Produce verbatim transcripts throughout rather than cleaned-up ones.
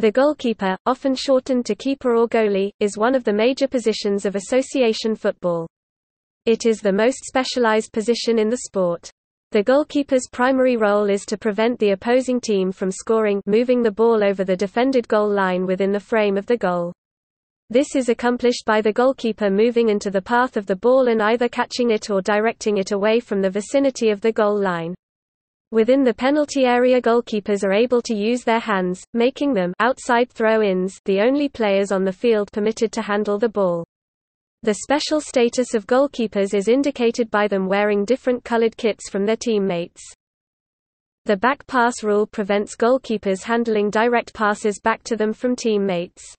The goalkeeper, often shortened to keeper or goalie, is one of the major positions of association football. It is the most specialized position in the sport. The goalkeeper's primary role is to prevent the opposing team from scoring, moving the ball over the defended goal line within the frame of the goal. This is accomplished by the goalkeeper moving into the path of the ball and either catching it or directing it away from the vicinity of the goal line. Within the penalty area, goalkeepers are able to use their hands, making them outside throw-ins the only players on the field permitted to handle the ball. The special status of goalkeepers is indicated by them wearing different colored kits from their teammates. The back pass rule prevents goalkeepers handling direct passes back to them from teammates.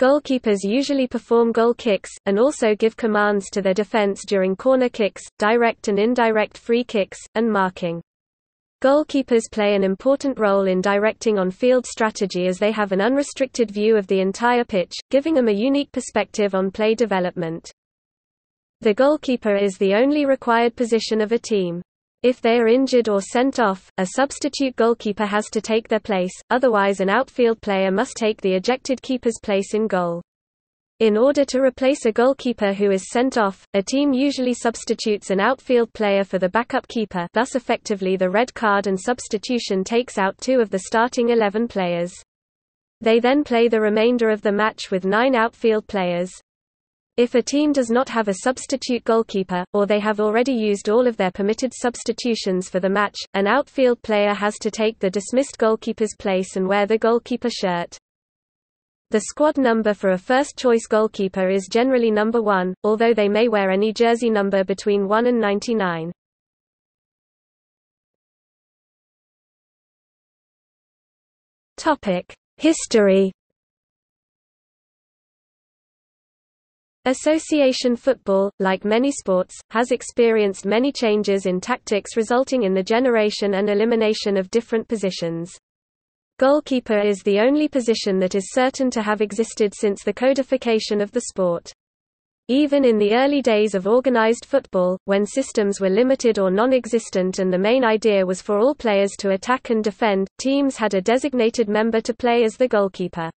Goalkeepers usually perform goal kicks, and also give commands to their defense during corner kicks, direct and indirect free kicks, and marking. Goalkeepers play an important role in directing on-field strategy as they have an unrestricted view of the entire pitch, giving them a unique perspective on play development. The goalkeeper is the only required position of a team. If they are injured or sent off, a substitute goalkeeper has to take their place, otherwise an outfield player must take the ejected keeper's place in goal. In order to replace a goalkeeper who is sent off, a team usually substitutes an outfield player for the backup keeper, thus effectively the red card and substitution takes out two of the starting eleven players. They then play the remainder of the match with nine outfield players. If a team does not have a substitute goalkeeper, or they have already used all of their permitted substitutions for the match, an outfield player has to take the dismissed goalkeeper's place and wear the goalkeeper shirt. The squad number for a first-choice goalkeeper is generally number one, although they may wear any jersey number between one and ninety-nine. History. Association football, like many sports, has experienced many changes in tactics resulting in the generation and elimination of different positions. Goalkeeper is the only position that is certain to have existed since the codification of the sport. Even in the early days of organized football, when systems were limited or non-existent and the main idea was for all players to attack and defend, teams had a designated member to play as the goalkeeper.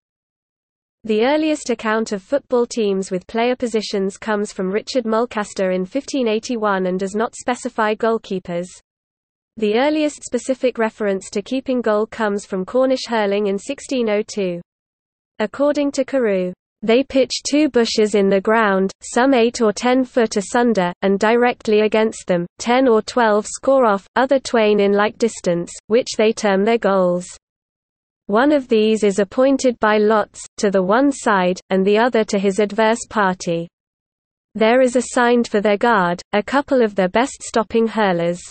The earliest account of football teams with player positions comes from Richard Mulcaster in fifteen eighty-one and does not specify goalkeepers. The earliest specific reference to keeping goal comes from Cornish hurling in sixteen oh two. According to Carew, "They pitch two bushes in the ground, some eight or ten foot asunder, and directly against them, ten or twelve score off, other twain in like distance, which they term their goals. One of these is appointed by lots, to the one side, and the other to his adverse party. There is assigned for their guard, a couple of their best stopping hurlers."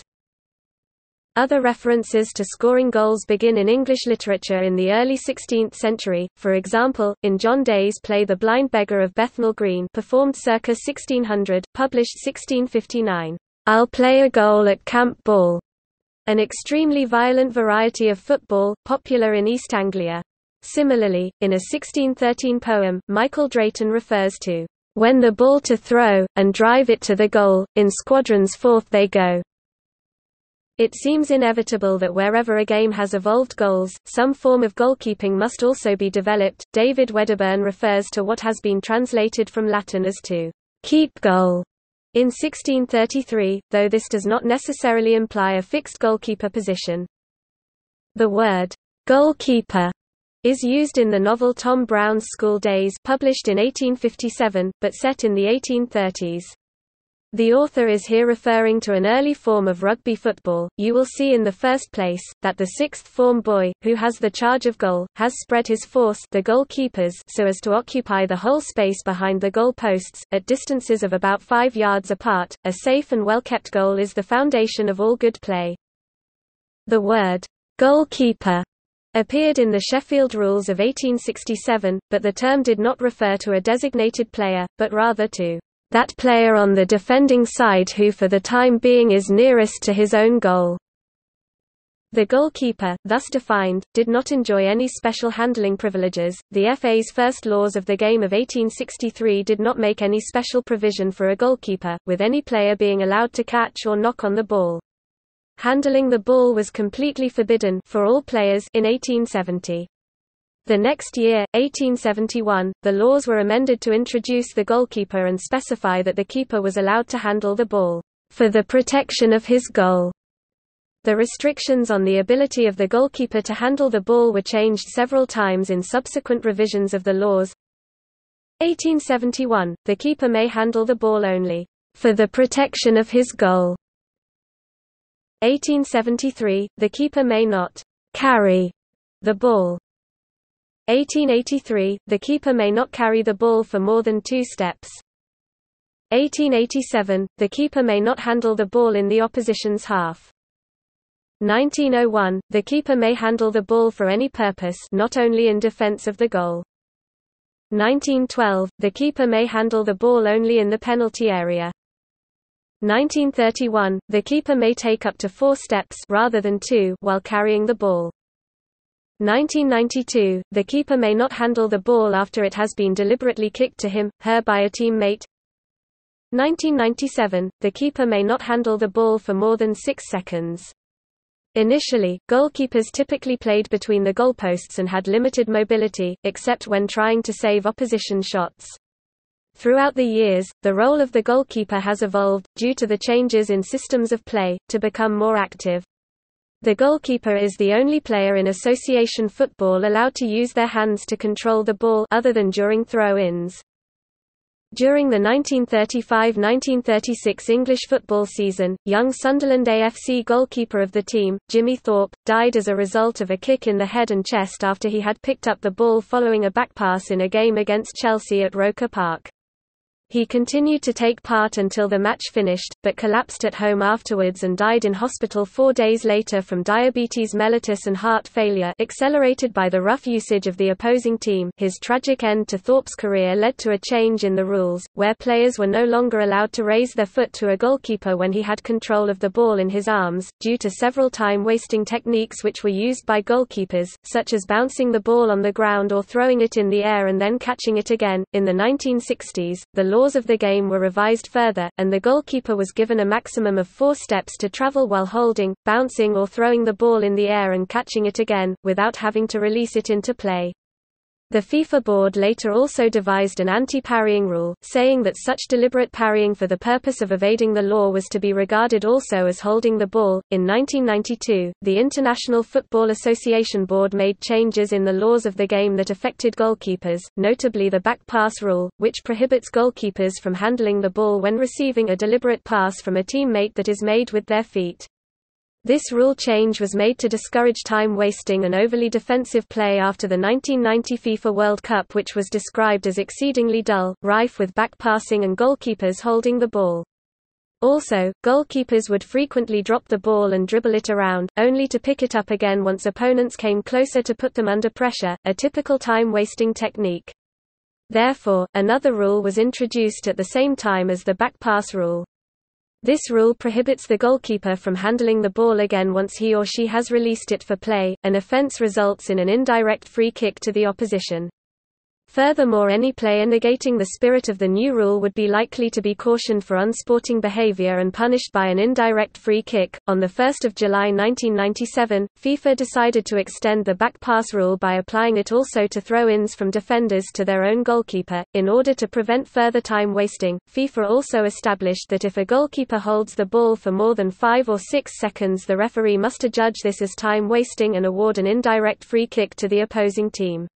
Other references to scoring goals begin in English literature in the early sixteenth century, for example, in John Day's play The Blind Beggar of Bethnal Green, performed circa sixteen hundred, published sixteen fifty-nine, "I'll play a goal at Camp Ball," an extremely violent variety of football, popular in East Anglia. Similarly, in a sixteen thirteen poem, Michael Drayton refers to, "When the ball to throw, and drive it to the goal, in squadrons forth they go." It seems inevitable that wherever a game has evolved goals, some form of goalkeeping must also be developed. David Wedderburn refers to what has been translated from Latin as to keep goal in sixteen thirty-three, though this does not necessarily imply a fixed goalkeeper position. The word goalkeeper is used in the novel Tom Brown's School Days, published in eighteen fifty-seven, but set in the eighteen thirties. The author is here referring to an early form of rugby football. You will see in the first place, that the sixth form boy, who has the charge of goal, has spread his force, the goalkeepers, so as to occupy the whole space behind the goal posts, at distances of about five yards apart. A safe and well-kept goal is the foundation of all good play. The word, goalkeeper, appeared in the Sheffield Rules of eighteen sixty-seven, but the term did not refer to a designated player, but rather to that player on the defending side who for the time being is nearest to his own goal. The goalkeeper, thus defined, did not enjoy any special handling privileges. The F A's first laws of the game of eighteen sixty-three did not make any special provision for a goalkeeper, with any player being allowed to catch or knock on the ball. Handling the ball was completely forbidden for all players in eighteen seventy. The next year, eighteen seventy-one, the laws were amended to introduce the goalkeeper and specify that the keeper was allowed to handle the ball for the protection of his goal. The restrictions on the ability of the goalkeeper to handle the ball were changed several times in subsequent revisions of the laws. eighteen seventy-one, the keeper may handle the ball only for the protection of his goal. eighteen seventy-three, the keeper may not carry the ball. eighteen eighty-three, the keeper may not carry the ball for more than two steps. eighteen eighty-seven, the keeper may not handle the ball in the opposition's half. nineteen oh one, the keeper may handle the ball for any purpose, not only in defense of the goal. nineteen twelve, the keeper may handle the ball only in the penalty area. nineteen thirty-one, the keeper may take up to four steps rather than two while carrying the ball. nineteen ninety-two, the keeper may not handle the ball after it has been deliberately kicked to him, her by a teammate. nineteen ninety-seven, the keeper may not handle the ball for more than six seconds. Initially, goalkeepers typically played between the goalposts and had limited mobility, except when trying to save opposition shots. Throughout the years, the role of the goalkeeper has evolved, due to the changes in systems of play, to become more active. The goalkeeper is the only player in association football allowed to use their hands to control the ball other than during throw-ins. During the nineteen thirty-five nineteen thirty-six English football season, young Sunderland A F C goalkeeper of the team, Jimmy Thorpe, died as a result of a kick in the head and chest after he had picked up the ball following a backpass in a game against Chelsea at Roker Park. He continued to take part until the match finished, but collapsed at home afterwards and died in hospital four days later from diabetes mellitus and heart failure, accelerated by the rough usage of the opposing team. His tragic end to Thorpe's career led to a change in the rules, where players were no longer allowed to raise their foot to a goalkeeper when he had control of the ball in his arms, due to several time-wasting techniques which were used by goalkeepers, such as bouncing the ball on the ground or throwing it in the air and then catching it again. In the nineteen sixties, the laws of the game were revised further, and the goalkeeper was given a maximum of four steps to travel while holding, bouncing or throwing the ball in the air and catching it again, without having to release it into play. The FIFA board later also devised an anti-parrying rule, saying that such deliberate parrying for the purpose of evading the law was to be regarded also as holding the ball. In nineteen ninety-two, the International Football Association Board made changes in the laws of the game that affected goalkeepers, notably the back pass rule, which prohibits goalkeepers from handling the ball when receiving a deliberate pass from a teammate that is made with their feet. This rule change was made to discourage time-wasting and overly defensive play after the nineteen ninety FIFA World Cup, which was described as exceedingly dull, rife with backpassing and goalkeepers holding the ball. Also, goalkeepers would frequently drop the ball and dribble it around, only to pick it up again once opponents came closer to put them under pressure, a typical time-wasting technique. Therefore, another rule was introduced at the same time as the backpass rule. This rule prohibits the goalkeeper from handling the ball again once he or she has released it for play. An offence results in an indirect free kick to the opposition. Furthermore, any player negating the spirit of the new rule would be likely to be cautioned for unsporting behaviour and punished by an indirect free kick. On the first of July nineteen ninety-seven, FIFA decided to extend the back pass rule by applying it also to throw-ins from defenders to their own goalkeeper. In order to prevent further time wasting, FIFA also established that if a goalkeeper holds the ball for more than five or six seconds, the referee must adjudge this as time wasting and award an indirect free kick to the opposing team.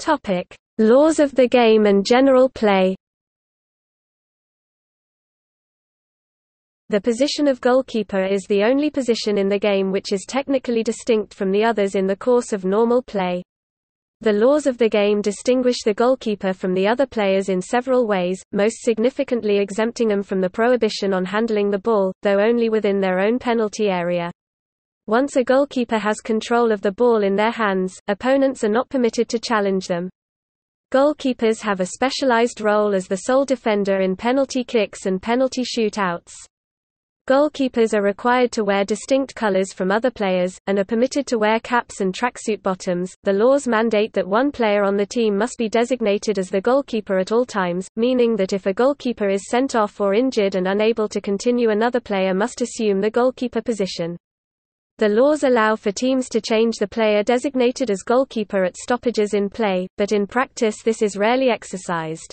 Topic: Laws of the game and general play. The position of goalkeeper is the only position in the game which is technically distinct from the others in the course of normal play. The laws of the game distinguish the goalkeeper from the other players in several ways, most significantly exempting them from the prohibition on handling the ball, though only within their own penalty area. Once a goalkeeper has control of the ball in their hands, opponents are not permitted to challenge them. Goalkeepers have a specialized role as the sole defender in penalty kicks and penalty shootouts. Goalkeepers are required to wear distinct colors from other players, and are permitted to wear caps and tracksuit bottoms. The laws mandate that one player on the team must be designated as the goalkeeper at all times, meaning that if a goalkeeper is sent off or injured and unable to continue, another player must assume the goalkeeper position. The laws allow for teams to change the player designated as goalkeeper at stoppages in play, but in practice this is rarely exercised.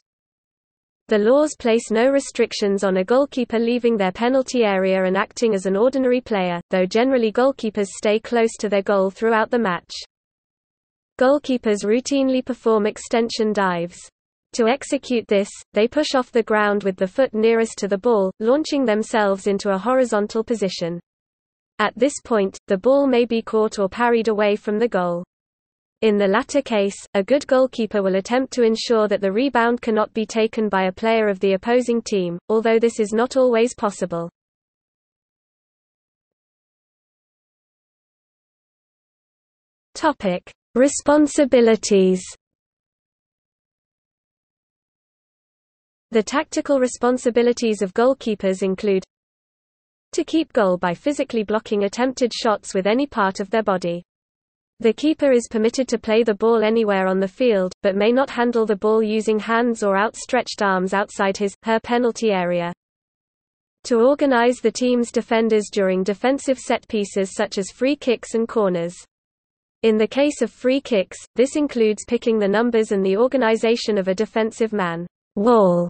The laws place no restrictions on a goalkeeper leaving their penalty area and acting as an ordinary player, though generally goalkeepers stay close to their goal throughout the match. Goalkeepers routinely perform extension dives. To execute this, they push off the ground with the foot nearest to the ball, launching themselves into a horizontal position. At this point, the ball may be caught or parried away from the goal. In the latter case, a good goalkeeper will attempt to ensure that the rebound cannot be taken by a player of the opposing team, although this is not always possible. Topic: Responsibilities. The tactical responsibilities of goalkeepers include to keep goal by physically blocking attempted shots with any part of their body. The keeper is permitted to play the ball anywhere on the field, but may not handle the ball using hands or outstretched arms outside his, her penalty area. To organize the team's defenders during defensive set pieces such as free kicks and corners. In the case of free kicks, this includes picking the numbers and the organization of a defensive man. Wall.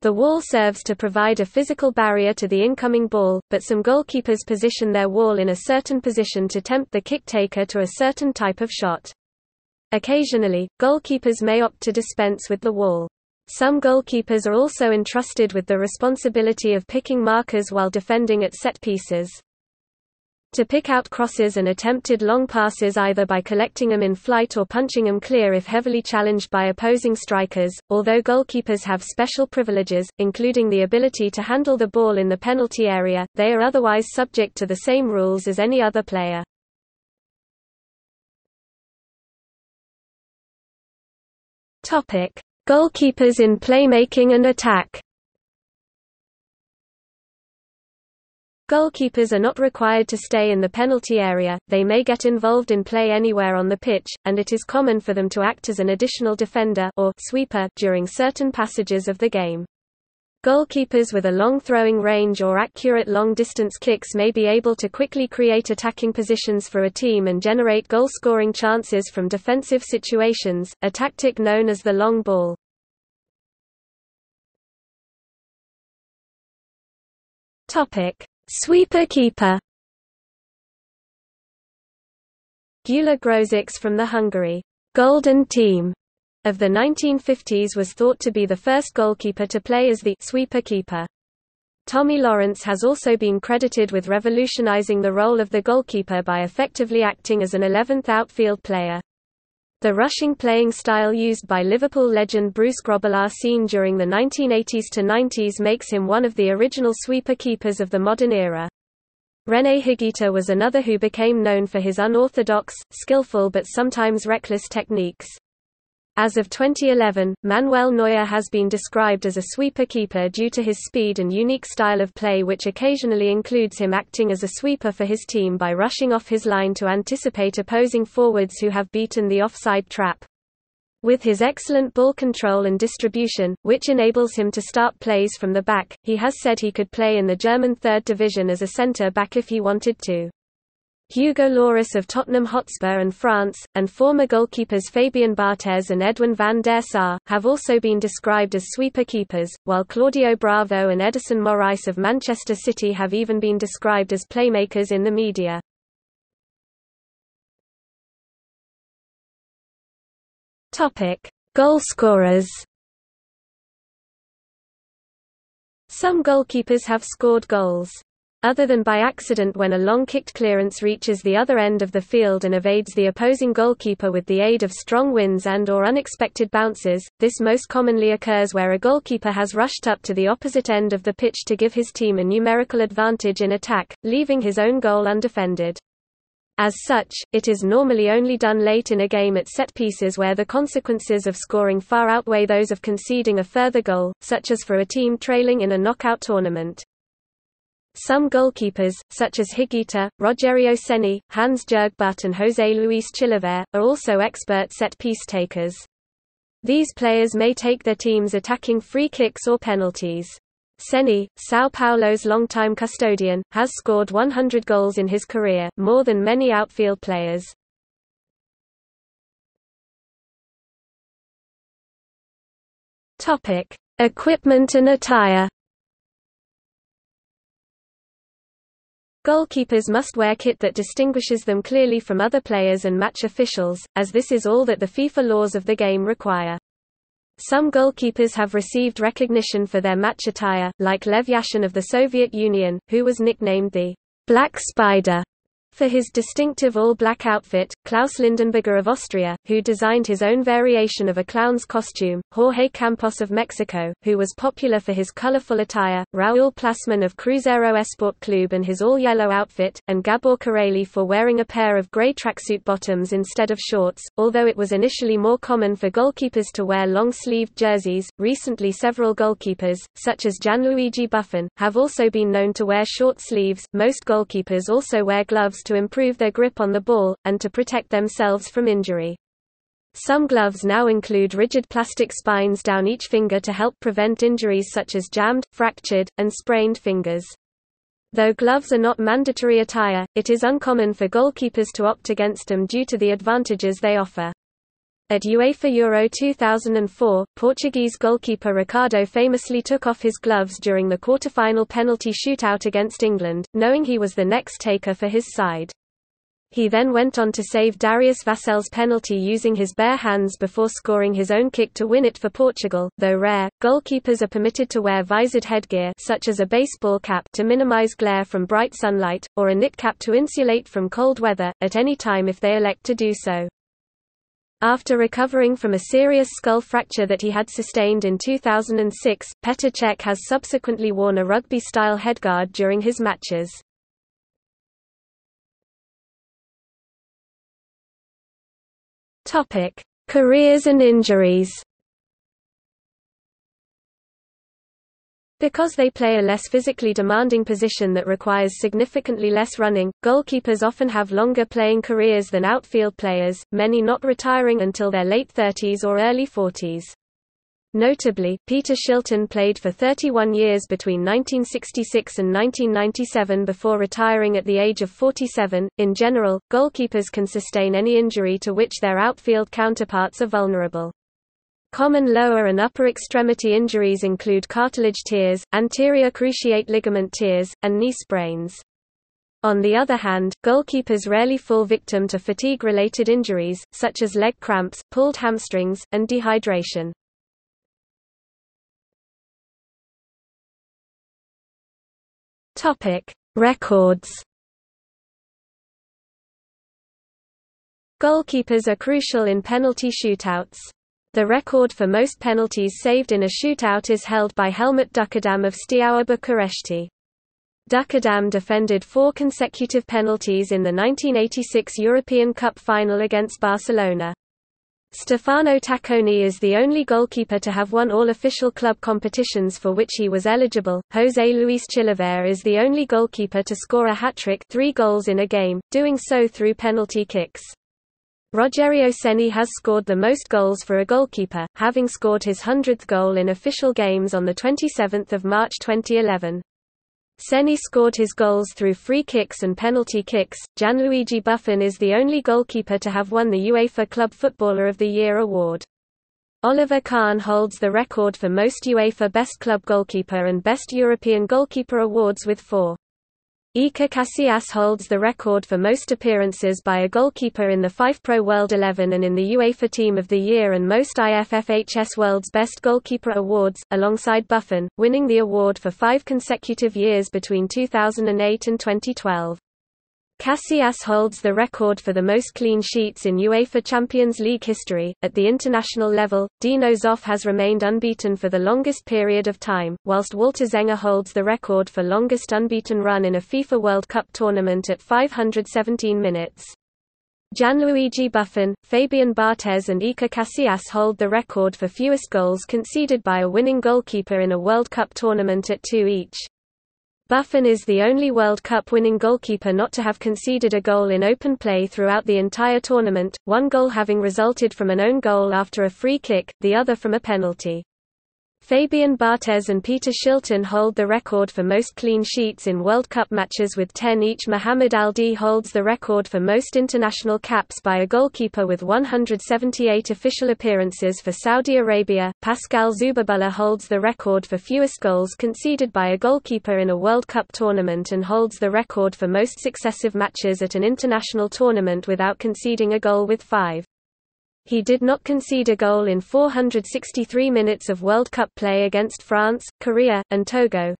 The wall serves to provide a physical barrier to the incoming ball, but some goalkeepers position their wall in a certain position to tempt the kick-taker to a certain type of shot. Occasionally, goalkeepers may opt to dispense with the wall. Some goalkeepers are also entrusted with the responsibility of picking markers while defending at set pieces. To pick out crosses and attempted long passes either by collecting them in flight or punching them clear if heavily challenged by opposing strikers, although goalkeepers have special privileges, including the ability to handle the ball in the penalty area, they are otherwise subject to the same rules as any other player. Topic: Goalkeepers in playmaking and attack. Goalkeepers are not required to stay in the penalty area, they may get involved in play anywhere on the pitch, and it is common for them to act as an additional defender or sweeper during certain passages of the game. Goalkeepers with a long throwing range or accurate long-distance kicks may be able to quickly create attacking positions for a team and generate goal-scoring chances from defensive situations, a tactic known as the long ball. Sweeper-keeper. Gyula Grosics from the Hungary Golden Team of the nineteen fifties was thought to be the first goalkeeper to play as the sweeper-keeper. Tommy Lawrence has also been credited with revolutionizing the role of the goalkeeper by effectively acting as an eleventh outfield player. The rushing playing style used by Liverpool legend Bruce Grobbelaar seen during the nineteen eighties to nineties makes him one of the original sweeper-keepers of the modern era. René Higuita was another who became known for his unorthodox, skillful but sometimes reckless techniques. As of twenty eleven, Manuel Neuer has been described as a sweeper-keeper due to his speed and unique style of play, which occasionally includes him acting as a sweeper for his team by rushing off his line to anticipate opposing forwards who have beaten the offside trap. With his excellent ball control and distribution, which enables him to start plays from the back, he has said he could play in the German third division as a centre-back if he wanted to. Hugo Lloris of Tottenham Hotspur and France, and former goalkeepers Fabian Barthez and Edwin van der Sar, have also been described as sweeper-keepers, while Claudio Bravo and Ederson Moraes of Manchester City have even been described as playmakers in the media. Goalscorers. Some goalkeepers have scored goals. Other than by accident, when a long-kicked clearance reaches the other end of the field and evades the opposing goalkeeper with the aid of strong winds and or unexpected bounces, this most commonly occurs where a goalkeeper has rushed up to the opposite end of the pitch to give his team a numerical advantage in attack, leaving his own goal undefended. As such, it is normally only done late in a game at set pieces where the consequences of scoring far outweigh those of conceding a further goal, such as for a team trailing in a knockout tournament. Some goalkeepers, such as Higuita, Rogerio Ceni, Hans-Jürg Butt and José Luis Chilavert, are also expert set-piece takers. These players may take their team's attacking free kicks or penalties. Ceni, São Paulo's longtime custodian, has scored one hundred goals in his career, more than many outfield players. Topic: Equipment and attire. Goalkeepers must wear kit that distinguishes them clearly from other players and match officials, as this is all that the FIFA laws of the game require. Some goalkeepers have received recognition for their match attire, like Lev Yashin of the Soviet Union, who was nicknamed the Black Spider for his distinctive all-black outfit, Klaus Lindenberger of Austria, who designed his own variation of a clown's costume, Jorge Campos of Mexico, who was popular for his colorful attire, Raul Plasman of Cruzeiro Esporte Clube and his all-yellow outfit, and Gabor Kareli for wearing a pair of grey tracksuit bottoms instead of shorts. Although it was initially more common for goalkeepers to wear long-sleeved jerseys, recently several goalkeepers, such as Gianluigi Buffon, have also been known to wear short sleeves. Most goalkeepers also wear gloves to improve their grip on the ball, and to protect themselves from injury. Some gloves now include rigid plastic spines down each finger to help prevent injuries such as jammed, fractured, and sprained fingers. Though gloves are not mandatory attire, it is uncommon for goalkeepers to opt against them due to the advantages they offer. At UEFA Euro two thousand four, Portuguese goalkeeper Ricardo famously took off his gloves during the quarterfinal penalty shootout against England, knowing he was the next taker for his side. He then went on to save Darius Vassell's penalty using his bare hands before scoring his own kick to win it for Portugal. Though rare, goalkeepers are permitted to wear visored headgear such as a baseball cap to minimize glare from bright sunlight, or a knit cap to insulate from cold weather, at any time if they elect to do so. After recovering from a serious skull fracture that he had sustained in two thousand six, Petr Cech has subsequently worn a rugby-style headguard during his matches. Topic: Careers and injuries. Because they play a less physically demanding position that requires significantly less running, goalkeepers often have longer playing careers than outfield players, many not retiring until their late thirties or early forties. Notably, Peter Shilton played for thirty-one years between nineteen sixty-six and nineteen ninety-seven before retiring at the age of forty-seven. In general, goalkeepers can sustain any injury to which their outfield counterparts are vulnerable. Common lower and upper extremity injuries include cartilage tears, anterior cruciate ligament tears, and knee sprains. On the other hand, goalkeepers rarely fall victim to fatigue-related injuries, such as leg cramps, pulled hamstrings, and dehydration. Topic: Records. Goalkeepers are crucial in penalty shootouts. The record for most penalties saved in a shootout is held by Helmut Duckadam of Steaua București. Duckadam defended four consecutive penalties in the nineteen eighty-six European Cup final against Barcelona. Stefano Tacconi is the only goalkeeper to have won all official club competitions for which he was eligible. José Luis Chilavert is the only goalkeeper to score a hat-trick, three goals in a game, doing so through penalty kicks. Rogerio Ceni has scored the most goals for a goalkeeper, having scored his hundredth goal in official games on the twenty-seventh of March twenty eleven. Ceni scored his goals through free kicks and penalty kicks. Gianluigi Buffon is the only goalkeeper to have won the UEFA Club Footballer of the Year award. Oliver Kahn holds the record for most UEFA Best Club Goalkeeper and Best European Goalkeeper awards with four. Iker Casillas holds the record for most appearances by a goalkeeper in the FIFA Pro World eleven and in the UEFA Team of the Year and most I F F H S World's Best Goalkeeper awards, alongside Buffon, winning the award for five consecutive years between two thousand eight and twenty twelve. Casillas holds the record for the most clean sheets in UEFA Champions League history. At the international level, Dino Zoff has remained unbeaten for the longest period of time, whilst Walter Zenga holds the record for longest unbeaten run in a FIFA World Cup tournament at five hundred seventeen minutes. Gianluigi Buffon, Fabian Barthez and Iker Casillas hold the record for fewest goals conceded by a winning goalkeeper in a World Cup tournament at two each. Buffon is the only World Cup winning goalkeeper not to have conceded a goal in open play throughout the entire tournament, one goal having resulted from an own goal after a free kick, the other from a penalty. Fabian Barthez and Peter Shilton hold the record for most clean sheets in World Cup matches with ten each. Mohamed Al Di holds the record for most international caps by a goalkeeper with one hundred seventy-eight official appearances for Saudi Arabia. Pascal Zubabullah holds the record for fewest goals conceded by a goalkeeper in a World Cup tournament and holds the record for most successive matches at an international tournament without conceding a goal with five. He did not concede a goal in four hundred sixty-three minutes of World Cup play against France, Korea, and Togo,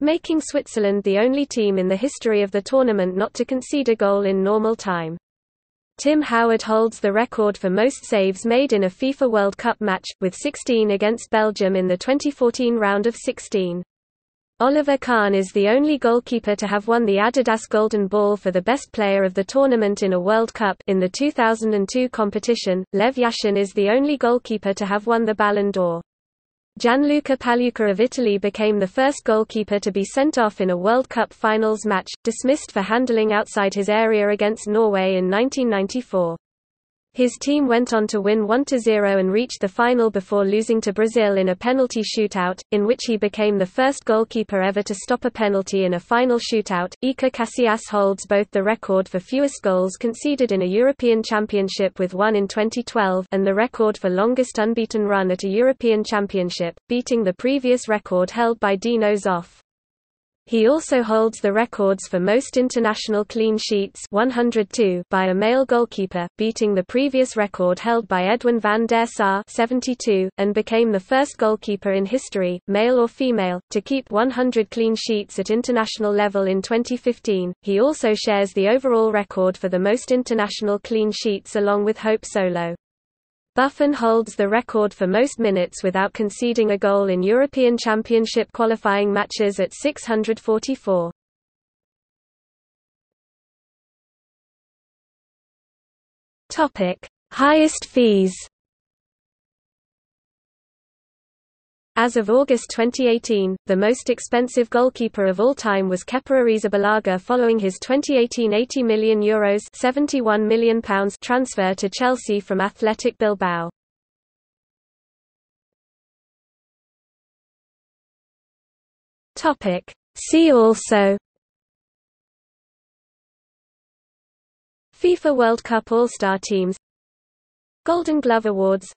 making Switzerland the only team in the history of the tournament not to concede a goal in normal time. Tim Howard holds the record for most saves made in a FIFA World Cup match, with sixteen against Belgium in the twenty fourteen round of sixteen. Oliver Kahn is the only goalkeeper to have won the Adidas Golden Ball for the best player of the tournament in a World Cup in the two thousand two competition. Lev Yashin is the only goalkeeper to have won the Ballon d'Or. Gianluca Pagliuca of Italy became the first goalkeeper to be sent off in a World Cup finals match, dismissed for handling outside his area against Norway in nineteen ninety-four. His team went on to win one to zero and reached the final before losing to Brazil in a penalty shootout, in which he became the first goalkeeper ever to stop a penalty in a final shootout. Iker Casillas holds both the record for fewest goals conceded in a European Championship with one in twenty twelve and the record for longest unbeaten run at a European Championship, beating the previous record held by Dino Zoff. He also holds the records for most international clean sheets, one hundred two, by a male goalkeeper, beating the previous record held by Edwin van der Sar, seventy-two, and became the first goalkeeper in history, male or female, to keep one hundred clean sheets at international level in twenty fifteen. He also shares the overall record for the most international clean sheets along with Hope Solo. Buffon holds the record for most minutes without conceding a goal in European Championship qualifying matches at six hundred forty-four. Topic: Highest fees. As of August twenty eighteen, the most expensive goalkeeper of all time was Kepa Arrizabalaga following his twenty eighteen eighty million euros seventy-one million pounds transfer to Chelsea from Athletic Bilbao. See also: FIFA World Cup All-Star Teams, Golden Glove Awards,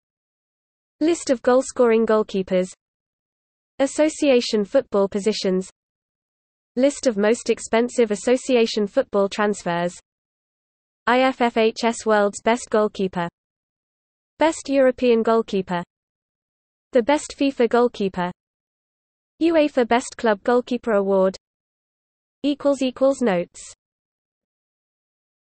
List of goalscoring goalkeepers, Association football positions, List of most expensive association football transfers, I F F H's World's Best Goalkeeper, Best European Goalkeeper, The Best FIFA Goalkeeper, UEFA Best Club Goalkeeper Award. Notes